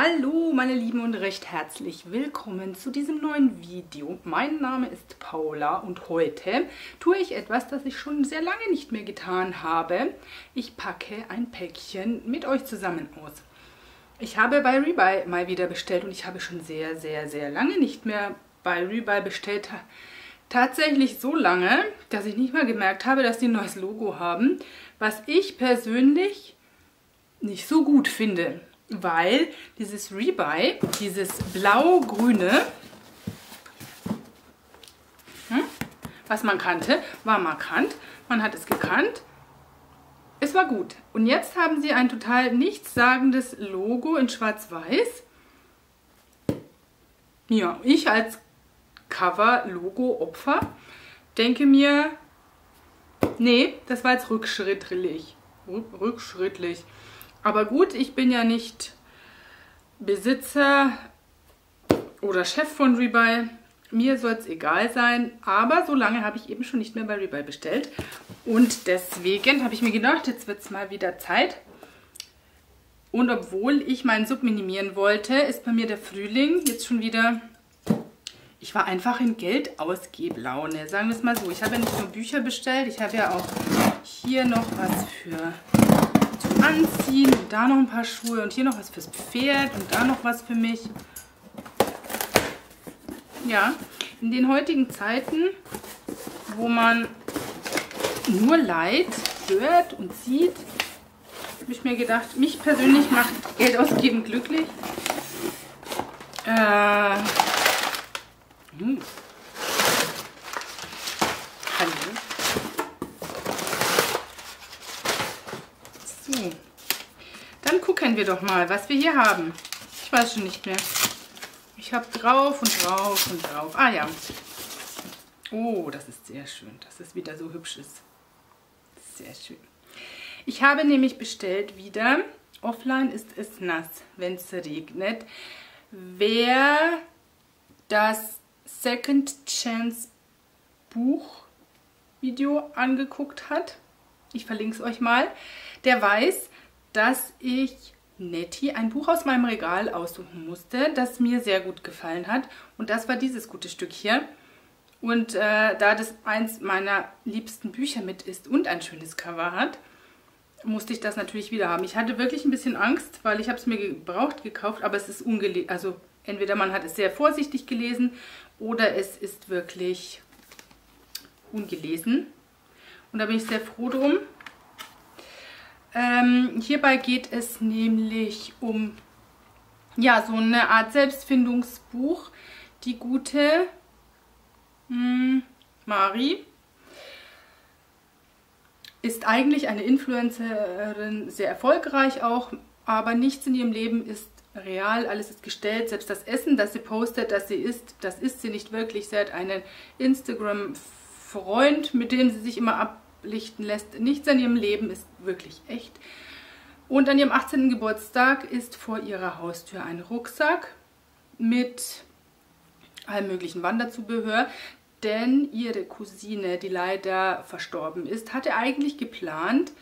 Hallo meine Lieben und recht herzlich willkommen zu diesem neuen Video. Mein Name ist Paula und heute tue ich etwas, das ich schon sehr lange nicht mehr getan habe. Ich packe ein Päckchen mit euch zusammen aus. Ich habe bei reBuy mal wieder bestellt und ich habe schon sehr lange nicht mehr bei reBuy bestellt. Tatsächlich so lange, dass ich nicht mal gemerkt habe, dass die ein neues Logo haben, was ich persönlich nicht so gut finde. Weil dieses reBuy, dieses blau-grüne, was man kannte, war markant. Man hat es gekannt. Es war gut. Und jetzt haben sie ein total nichtssagendes Logo in schwarz-weiß. Ja, ich als Cover-Logo-Opfer denke mir, nee, das war jetzt rückschrittlich. Aber gut, ich bin ja nicht Besitzer oder Chef von reBuy. Mir soll es egal sein, aber so lange habe ich eben schon nicht mehr bei reBuy bestellt. Und deswegen habe ich mir gedacht, jetzt wird es mal wieder Zeit. Und obwohl ich meinen Sub minimieren wollte, ist bei mir der Frühling jetzt schon wieder... Ich war einfach in Geldausgeblaune, sagen wir es mal so. Ich habe ja nicht nur Bücher bestellt, ich habe ja auch hier noch was für... zum Anziehen und da noch ein paar Schuhe und hier noch was fürs Pferd und da noch was für mich. Ja, in den heutigen Zeiten, wo man nur Leid hört und sieht, habe ich mir gedacht, mich persönlich macht Geld ausgeben glücklich. Hallo. Dann gucken wir doch mal, was wir hier haben. Ich weiß schon nicht mehr. Ich habe drauf und drauf und drauf. Ah ja. Oh, das ist sehr schön, dass es wieder so hübsch ist. Sehr schön. Ich habe nämlich bestellt wieder, offline ist es nass, wenn es regnet. Wer das Second Chance Buch Video angeguckt hat, ich verlinke es euch mal, der weiß, dass ich Nettie ein Buch aus meinem Regal aussuchen musste, das mir sehr gut gefallen hat. Und das war dieses gute Stück hier. Und da das eins meiner liebsten Bücher mit ist und ein schönes Cover hat, musste ich das natürlich wieder haben. Ich hatte wirklich ein bisschen Angst, weil ich habe es mir gebraucht gekauft, aber es ist ungelesen. Also entweder man hat es sehr vorsichtig gelesen oder es ist wirklich ungelesen. Und da bin ich sehr froh drum. Hierbei geht es nämlich um ja, so eine Art Selbstfindungsbuch. Die gute Mari ist eigentlich eine Influencerin, sehr erfolgreich auch, aber nichts in ihrem Leben ist real, alles ist gestellt, selbst das Essen, das sie postet, das sie isst, das isst sie nicht wirklich. Sie hat einen Instagram-Freund, mit dem sie sich immer ablichten lässt. Nichts an ihrem Leben ist wirklich echt. Und an ihrem 18. Geburtstag ist vor ihrer Haustür ein Rucksack mit allem möglichen Wanderzubehör, denn ihre Cousine, die leider verstorben ist, hatte eigentlich geplant,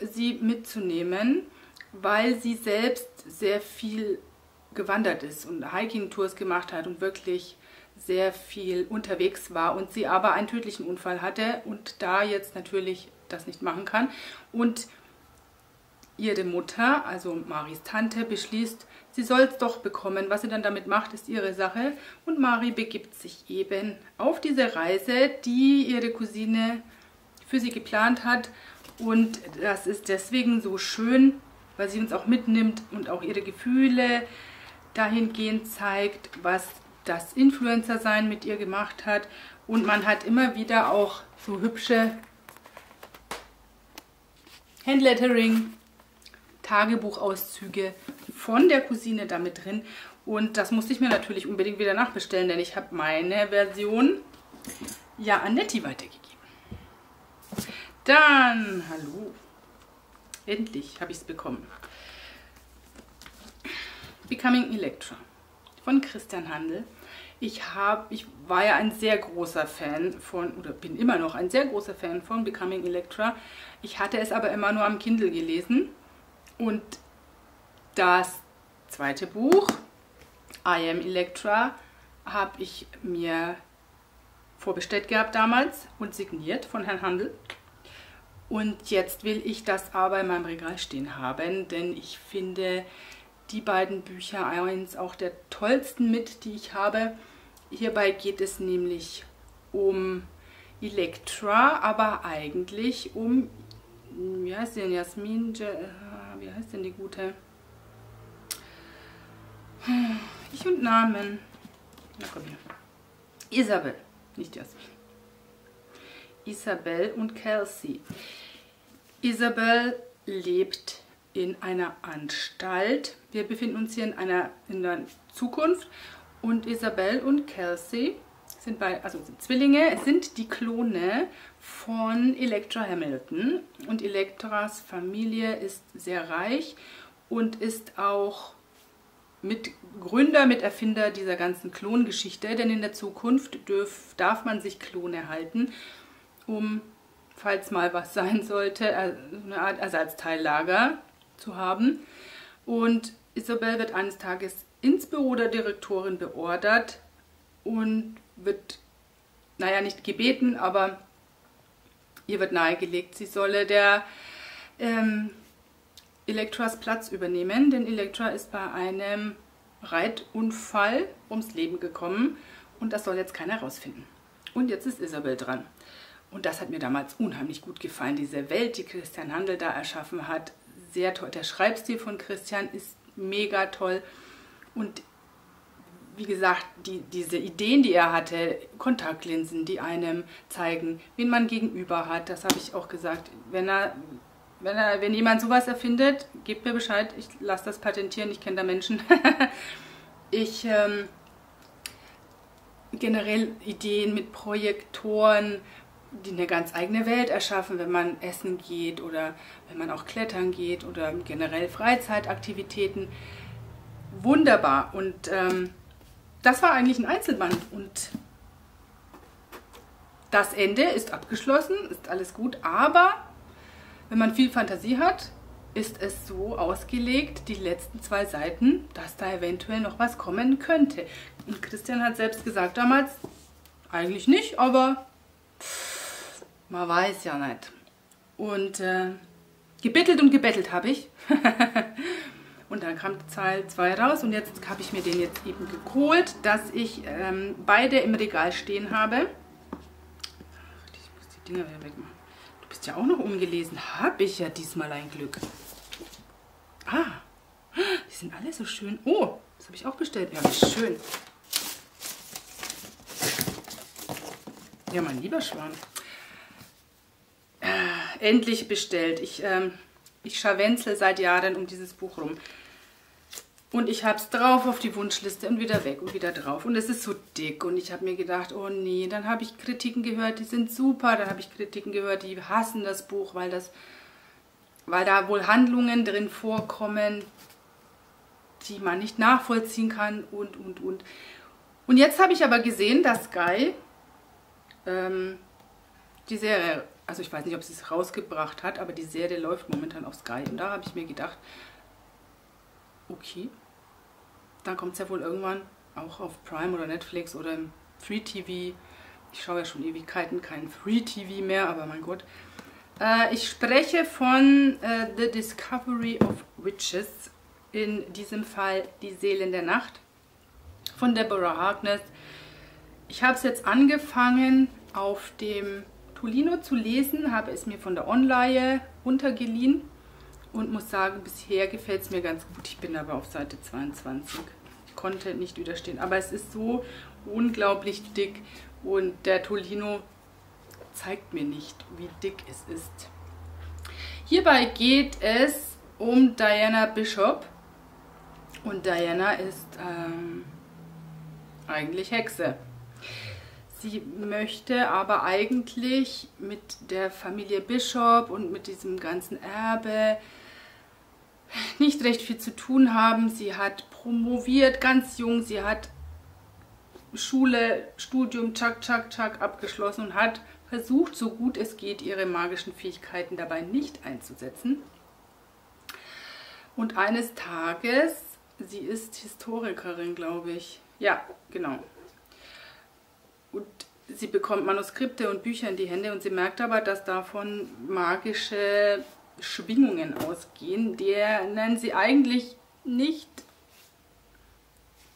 sie mitzunehmen, weil sie selbst sehr viel gewandert ist und Hiking-Tours gemacht hat und wirklich sehr viel unterwegs war und sie aber einen tödlichen Unfall hatte und da jetzt natürlich das nicht machen kann. Und ihre Mutter, also Maris Tante, beschließt, sie soll es doch bekommen. Was sie dann damit macht, ist ihre Sache. Und Mari begibt sich eben auf diese Reise, die ihre Cousine für sie geplant hat. Und das ist deswegen so schön, weil sie uns auch mitnimmt und auch ihre Gefühle dahingehend zeigt, was das Influencer-Sein mit ihr gemacht hat. Und man hat immer wieder auch so hübsche Handlettering, Tagebuchauszüge von der Cousine da mit drin. Und das musste ich mir natürlich unbedingt wieder nachbestellen, denn ich habe meine Version ja an Nettie weitergegeben. Dann, hallo, endlich habe ich es bekommen. Becoming Electra von Christian Handel. Ich war ja ein sehr großer Fan von, oder bin immer noch ein sehr großer Fan von Becoming Electra. Ich hatte es aber immer nur am Kindle gelesen und das zweite Buch, I am Electra, habe ich mir vorbestellt gehabt damals und signiert von Herrn Handel. Und jetzt will ich das aber in meinem Regal stehen haben, denn ich finde die beiden Bücher eins auch der tollsten mit, die ich habe. Hierbei geht es nämlich um Elektra, aber eigentlich um, wie heißt denn Jasmin, wie heißt denn die gute? Ich und Namen. Na komm her. Isabel, nicht Jasmin. Isabel und Kelsey. Isabel lebt in einer Anstalt. Wir befinden uns hier in der Zukunft und Isabel und Kelsey sind sind Zwillinge, sind die Klone von Elektra Hamilton und Elektras Familie ist sehr reich und ist auch Mitgründer, Miterfinder dieser ganzen Klongeschichte, denn in der Zukunft darf man sich Klone halten, um, falls mal was sein sollte, eine Art Ersatzteillager zu haben. Und Isabel wird eines Tages ins Büro der Direktorin beordert und wird, naja, nicht gebeten, aber ihr wird nahegelegt, sie solle der Elektras Platz übernehmen, denn Elektra ist bei einem Reitunfall ums Leben gekommen und das soll jetzt keiner rausfinden. Und jetzt ist Isabel dran. Und das hat mir damals unheimlich gut gefallen, diese Welt, die Christian Handel da erschaffen hat. Sehr toll. Der Schreibstil von Christian ist mega toll. Und wie gesagt, diese Ideen, die er hatte, Kontaktlinsen, die einem zeigen, wen man gegenüber hat, das habe ich auch gesagt. Wenn jemand sowas erfindet, gebt mir Bescheid, ich lasse das patentieren, ich kenne da Menschen. Ich generell Ideen mit Projektoren, die eine ganz eigene Welt erschaffen, wenn man essen geht oder wenn man auch klettern geht oder generell Freizeitaktivitäten. Wunderbar. Und das war eigentlich ein Einzelband. Und das Ende ist abgeschlossen, ist alles gut. Aber wenn man viel Fantasie hat, ist es so ausgelegt, die letzten 2 Seiten, dass da eventuell noch was kommen könnte. Und Christian hat selbst gesagt damals, eigentlich nicht, aber man weiß ja nicht. Und gebettelt und gebettelt habe ich. Und dann kam Teil 2 raus und jetzt habe ich mir den jetzt eben geholt, dass ich beide im Regal stehen habe. Ach, ich muss die Dinger wieder wegmachen. Du bist ja auch noch ungelesen. Habe ich ja diesmal ein Glück. Ah, die sind alle so schön. Oh, das habe ich auch bestellt. Ja, wie schön. Ja, mein lieber Schwan. Endlich bestellt. Ich scharwenzle seit Jahren um dieses Buch rum. Und ich habe es drauf auf die Wunschliste und wieder weg und wieder drauf. Und es ist so dick. Und ich habe mir gedacht, oh nee, dann habe ich Kritiken gehört, die sind super. Dann habe ich Kritiken gehört, die hassen das Buch, weil da wohl Handlungen drin vorkommen, die man nicht nachvollziehen kann und. Und jetzt habe ich aber gesehen, dass Sky die Serie, also ich weiß nicht, ob sie es rausgebracht hat, aber die Serie läuft momentan auf Sky. Und da habe ich mir gedacht, okay, dann kommt es ja wohl irgendwann auch auf Prime oder Netflix oder im Free TV. Ich schaue ja schon Ewigkeiten kein Free TV mehr, aber mein Gott. Ich spreche von The Discovery of Witches, in diesem Fall Die Seele in der Nacht, von Deborah Harkness. Ich habe es jetzt angefangen auf dem Tolino zu lesen, habe es mir von der Online runtergeliehen und muss sagen, bisher gefällt es mir ganz gut. Ich bin aber auf Seite 22. Ich konnte nicht widerstehen, aber es ist so unglaublich dick und der Tolino zeigt mir nicht, wie dick es ist. Hierbei geht es um Diana Bishop und Diana ist eigentlich Hexe. Sie möchte aber eigentlich mit der Familie Bishop und mit diesem ganzen Erbe nicht recht viel zu tun haben. Sie hat promoviert, ganz jung, sie hat Schule, Studium, tschak abgeschlossen und hat versucht, so gut es geht, ihre magischen Fähigkeiten dabei nicht einzusetzen. Und eines Tages Sie ist Historikerin, glaube ich. Ja, genau. Und sie bekommt Manuskripte und Bücher in die Hände und sie merkt aber, dass davon magische Schwingungen ausgehen, denen sie eigentlich nicht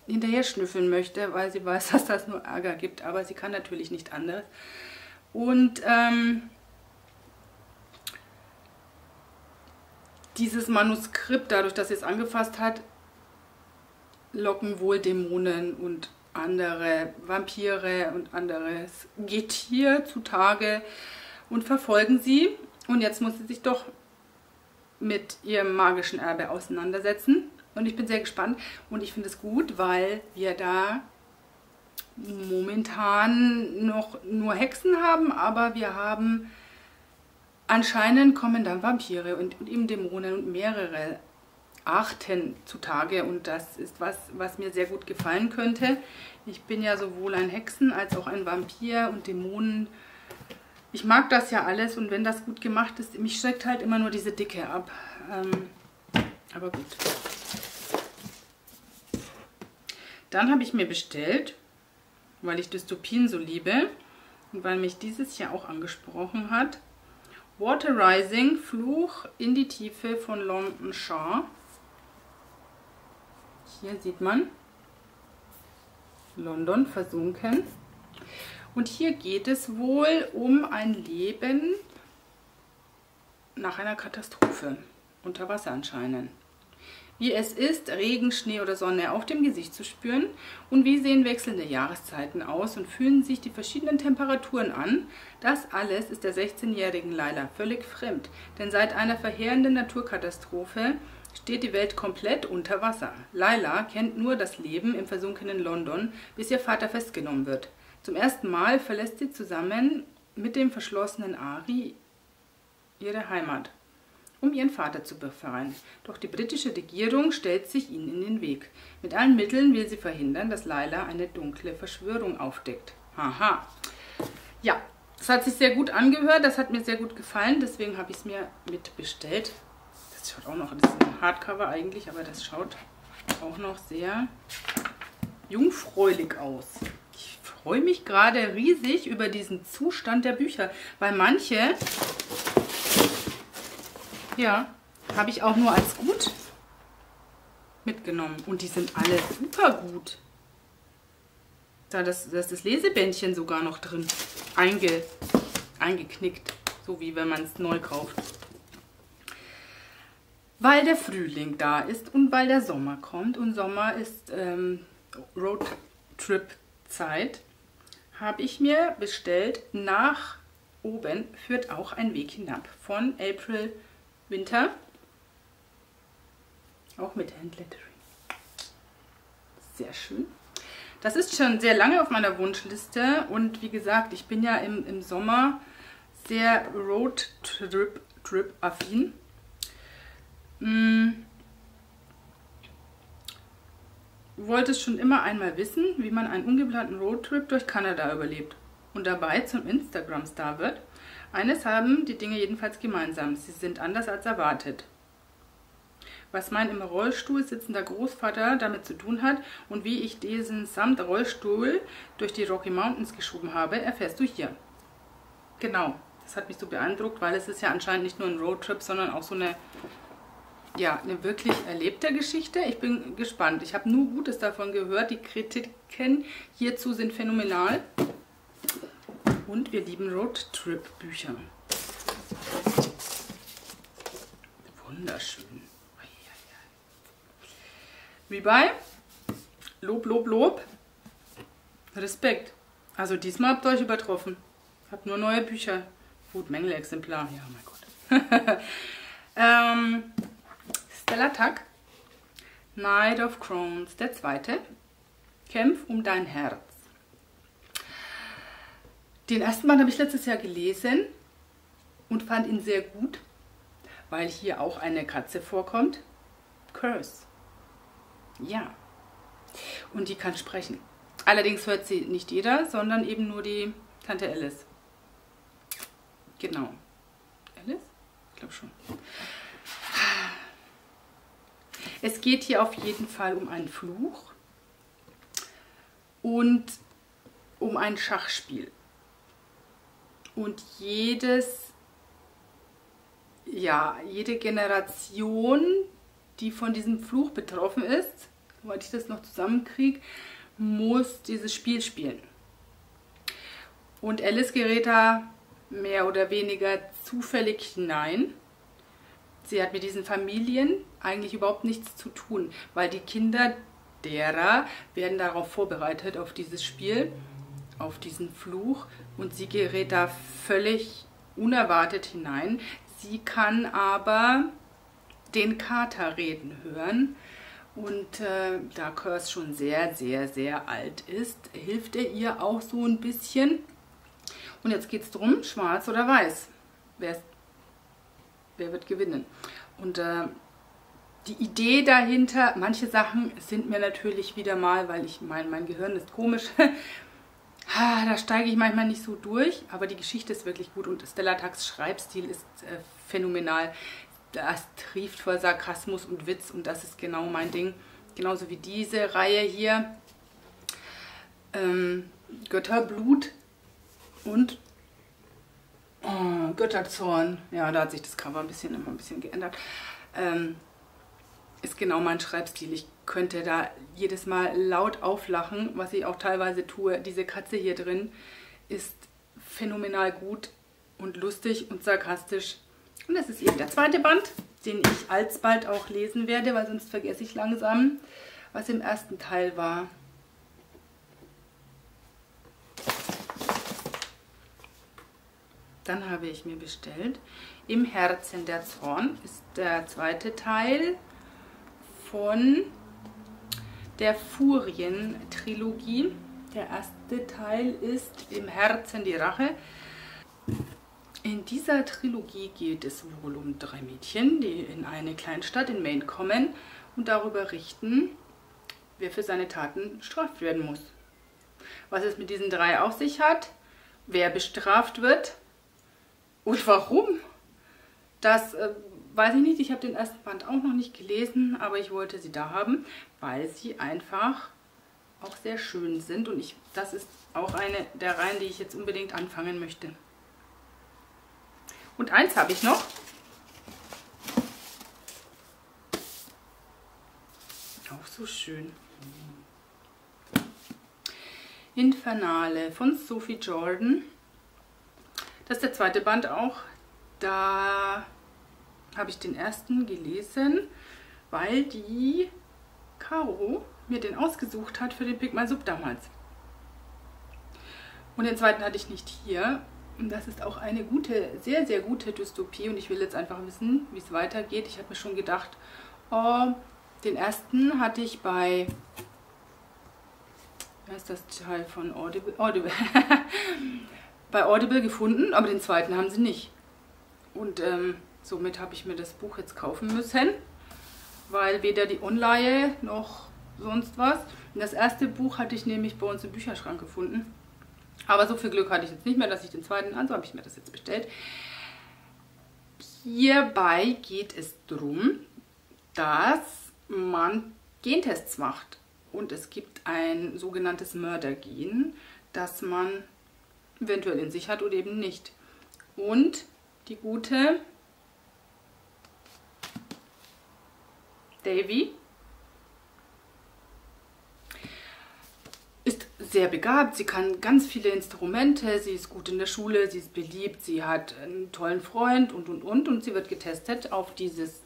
hinterher schnüffeln möchte, weil sie weiß, dass das nur Ärger gibt, aber sie kann natürlich nicht anders. Und dieses Manuskript, dadurch, dass sie es angefasst hat, locken wohl Dämonen und andere Vampire und anderes Getier zutage und verfolgen sie. Und jetzt muss sie sich doch mit ihrem magischen Erbe auseinandersetzen. Und ich bin sehr gespannt und ich finde es gut, weil wir da momentan noch nur Hexen haben, aber wir haben anscheinend kommen dann Vampire und eben Dämonen und mehrere Arten zutage und das ist was, was mir sehr gut gefallen könnte. Ich bin ja sowohl ein Hexen als auch ein Vampir und Dämonen. Ich mag das ja alles und wenn das gut gemacht ist, mich schreckt halt immer nur diese Dicke ab. Aber gut. Dann habe ich mir bestellt, weil ich Dystopien so liebe und weil mich dieses Jahr auch angesprochen hat, Water Rising Fluch in die Tiefe von Long Shaw. Hier sieht man London versunken. Und hier geht es wohl um ein Leben nach einer Katastrophe. Unter Wasser anscheinend. Wie es ist, Regen, Schnee oder Sonne auf dem Gesicht zu spüren und wie sehen wechselnde Jahreszeiten aus und fühlen sich die verschiedenen Temperaturen an. Das alles ist der 16-jährigen Leila völlig fremd, denn seit einer verheerenden Naturkatastrophe steht die Welt komplett unter Wasser. Leila kennt nur das Leben im versunkenen London, bis ihr Vater festgenommen wird. Zum ersten Mal verlässt sie zusammen mit dem verschlossenen Ari ihre Heimat, um ihren Vater zu befreien. Doch die britische Regierung stellt sich ihnen in den Weg. Mit allen Mitteln will sie verhindern, dass Leila eine dunkle Verschwörung aufdeckt. Haha. Ja, das hat sich sehr gut angehört, das hat mir sehr gut gefallen, deswegen habe ich es mir mitbestellt. Das schaut auch noch, das ist ein Hardcover eigentlich, aber das schaut auch noch sehr jungfräulich aus. Ich freue mich gerade riesig über diesen Zustand der Bücher, weil manche... Ja, habe ich auch nur als gut mitgenommen. Und die sind alle super gut. Da ist das Lesebändchen sogar noch drin eingeknickt. So wie wenn man es neu kauft. Weil der Frühling da ist und weil der Sommer kommt. Und Sommer ist Roadtrip-Zeit. Habe ich mir bestellt, nach oben führt auch ein Weg hinab. Von April Winter, auch mit Handlettering. Sehr schön. Das ist schon sehr lange auf meiner Wunschliste und wie gesagt, ich bin ja im Sommer sehr Roadtrip-affin. Wollte schon immer einmal wissen, wie man einen ungeplanten Roadtrip durch Kanada überlebt und dabei zum Instagram-Star wird. Eines haben die Dinge jedenfalls gemeinsam. Sie sind anders als erwartet. Was mein im Rollstuhl sitzender Großvater damit zu tun hat und wie ich diesen samt Rollstuhl durch die Rocky Mountains geschoben habe, erfährst du hier. Genau, das hat mich so beeindruckt, weil es ist ja anscheinend nicht nur ein Roadtrip, sondern auch so eine, ja, eine wirklich erlebte Geschichte. Ich bin gespannt. Ich habe nur Gutes davon gehört. Die Kritiken hierzu sind phänomenal. Und wir lieben Roadtrip-Bücher. Wunderschön. reBuy. Lob, Lob, Lob. Respekt. Also diesmal habt ihr euch übertroffen. Habt nur neue Bücher. Gut, Mängelexemplar. Ja, mein Gott. Stella Tacks. Knight of Crones. Der zweite. Kämpf um dein Herz. Den ersten Band habe ich letztes Jahr gelesen und fand ihn sehr gut, weil hier auch eine Katze vorkommt. Curse. Ja. Und die kann sprechen. Allerdings hört sie nicht jeder, sondern eben nur die Tante Alice. Genau. Alice? Ich glaube schon. Es geht hier auf jeden Fall um einen Fluch und um ein Schachspiel. Und jede Generation, die von diesem Fluch betroffen ist, soweit ich das noch zusammenkriege, muss dieses Spiel spielen. Und Alice gerät da mehr oder weniger zufällig hinein. Sie hat mit diesen Familien eigentlich überhaupt nichts zu tun, weil die Kinder derer werden darauf vorbereitet, auf dieses Spiel, auf diesen Fluch, und sie gerät da völlig unerwartet hinein. Sie kann aber den Kater reden hören und da Curse schon sehr, sehr, sehr alt ist, hilft er ihr auch so ein bisschen. Und jetzt geht es darum, schwarz oder weiß. Wer wird gewinnen? Und die Idee dahinter, manche Sachen sind mir natürlich wieder mal, weil ich meine, mein Gehirn ist komisch, da steige ich manchmal nicht so durch, aber die Geschichte ist wirklich gut und Stella Tacks Schreibstil ist phänomenal. Das trieft vor Sarkasmus und Witz und das ist genau mein Ding. Genauso wie diese Reihe hier, Götterblut und Götterzorn. Ja, da hat sich das Cover immer ein bisschen geändert. Ist genau mein Schreibstil. Ich könnte da jedes Mal laut auflachen, was ich auch teilweise tue. Diese Katze hier drin ist phänomenal gut und lustig und sarkastisch. Und das ist eben der zweite Band, den ich alsbald auch lesen werde, weil sonst vergesse ich langsam, was im ersten Teil war. Dann habe ich mir bestellt, Im Herzen der Zorn ist der zweite Teil von der Furien-Trilogie. Der erste Teil ist Im Herzen die Rache. In dieser Trilogie geht es wohl um drei Mädchen, die in eine Kleinstadt in Maine kommen und darüber richten, wer für seine Taten bestraft werden muss. Was es mit diesen drei auf sich hat, wer bestraft wird und warum, das weiß ich nicht. Ich habe den ersten Band auch noch nicht gelesen, aber ich wollte sie da haben, weil sie einfach auch sehr schön sind. Und das ist auch eine der Reihen, die ich jetzt unbedingt anfangen möchte. Und eins habe ich noch. Auch so schön. Infernale von Sophie Jordan. Das ist der zweite Band auch. Da habe ich den ersten gelesen, weil die Caro mir den ausgesucht hat für den Pigma-Sub damals. Und den zweiten hatte ich nicht hier. Und das ist auch eine gute, sehr, sehr gute Dystopie und ich will jetzt einfach wissen, wie es weitergeht. Ich habe mir schon gedacht, oh, den ersten hatte ich bei, was ist das Teil von Audible? Audible. Bei Audible gefunden, aber den zweiten haben sie nicht. Und somit habe ich mir das Buch jetzt kaufen müssen, weil weder die Online noch sonst was. Und das erste Buch hatte ich nämlich bei uns im Bücherschrank gefunden. Aber so viel Glück hatte ich jetzt nicht mehr, dass ich den zweiten, also habe ich mir das jetzt bestellt. Hierbei geht es darum, dass man Gentests macht. Und es gibt ein sogenanntes Mördergen, das man eventuell in sich hat oder eben nicht. Und die gute Davy ist sehr begabt, sie kann ganz viele Instrumente, sie ist gut in der Schule, sie ist beliebt, sie hat einen tollen Freund und sie wird getestet auf dieses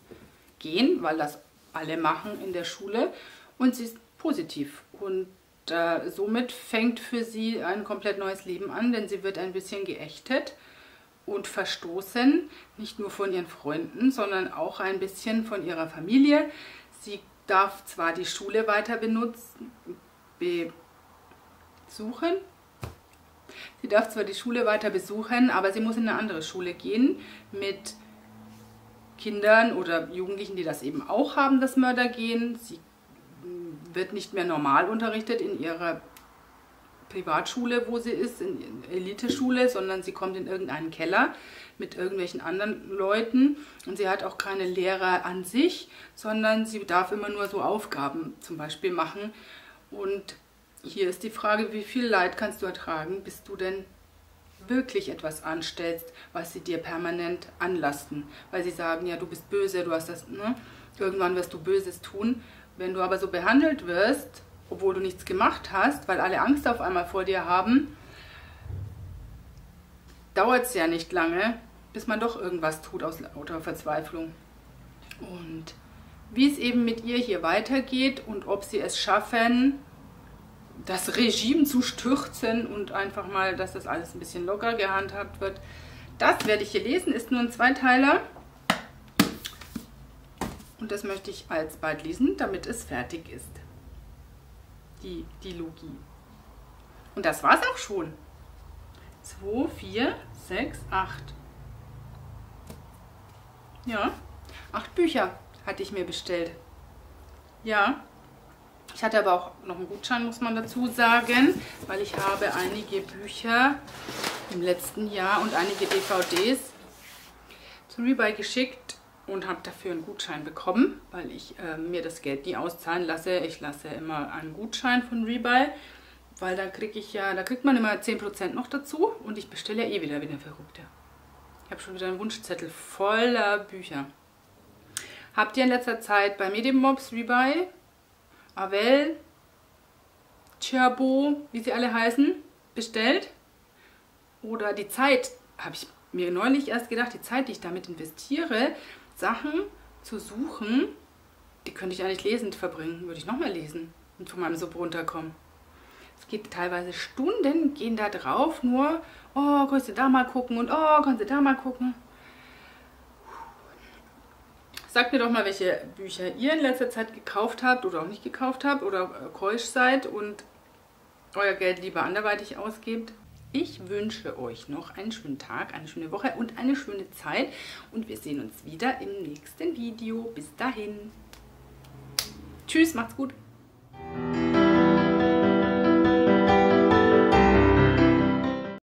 Gen, weil das alle machen in der Schule und sie ist positiv und somit fängt für sie ein komplett neues Leben an, denn sie wird ein bisschen geächtet und verstoßen, nicht nur von ihren Freunden, sondern auch ein bisschen von ihrer Familie. Sie darf zwar die Schule weiter besuchen, aber sie muss in eine andere Schule gehen mit Kindern oder Jugendlichen, die das eben auch haben, das Mördergen. Sie wird nicht mehr normal unterrichtet in ihrer Privatschule, wo sie ist, in Eliteschule, sondern sie kommt in irgendeinen Keller mit irgendwelchen anderen Leuten und sie hat auch keine Lehrer an sich, sondern sie darf immer nur so Aufgaben zum Beispiel machen. Und hier ist die Frage, wie viel Leid kannst du ertragen, bis du denn wirklich etwas anstellst, was sie dir permanent anlasten, weil sie sagen, ja, du bist böse, du hast das, ne? Irgendwann wirst du Böses tun. Wenn du aber so behandelt wirst, obwohl du nichts gemacht hast, weil alle Angst auf einmal vor dir haben, dauert es ja nicht lange, bis man doch irgendwas tut aus lauter Verzweiflung. Und wie es eben mit ihr hier weitergeht und ob sie es schaffen, das Regime zu stürzen und einfach mal, dass das alles ein bisschen locker gehandhabt wird, das werde ich hier lesen, ist nur ein Zweiteiler. Und das möchte ich alsbald lesen, damit es fertig ist. Die Logie. Und das war's auch schon. 2, 4, 6, 8. Ja, 8 Bücher hatte ich mir bestellt. Ja, ich hatte aber auch noch einen Gutschein, muss man dazu sagen, weil ich habe einige Bücher im letzten Jahr und einige DVDs zu reBuy geschickt und habe dafür einen Gutschein bekommen, weil ich mir das Geld nie auszahlen lasse. Ich lasse immer einen Gutschein von reBuy, weil dann kriegt man immer 10% noch dazu und ich bestelle ja eh wieder wie eine Verrückte. Ich habe schon wieder einen Wunschzettel voller Bücher. Habt ihr in letzter Zeit bei Medimops, reBuy, Avel, Thierbo, wie sie alle heißen, bestellt? Oder die Zeit, habe ich mir neulich erst gedacht, die Zeit, die ich damit investiere, Sachen zu suchen, die könnte ich eigentlich lesend verbringen, würde ich noch mehr lesen und von meinem Sub runterkommen. Es geht teilweise Stunden, gehen da drauf, nur, oh, kannst du da mal gucken und oh, kannst du da mal gucken. Sagt mir doch mal, welche Bücher ihr in letzter Zeit gekauft habt oder auch nicht gekauft habt oder keusch seid und euer Geld lieber anderweitig ausgebt. Ich wünsche euch noch einen schönen Tag, eine schöne Woche und eine schöne Zeit und wir sehen uns wieder im nächsten Video. Bis dahin. Tschüss, macht's gut.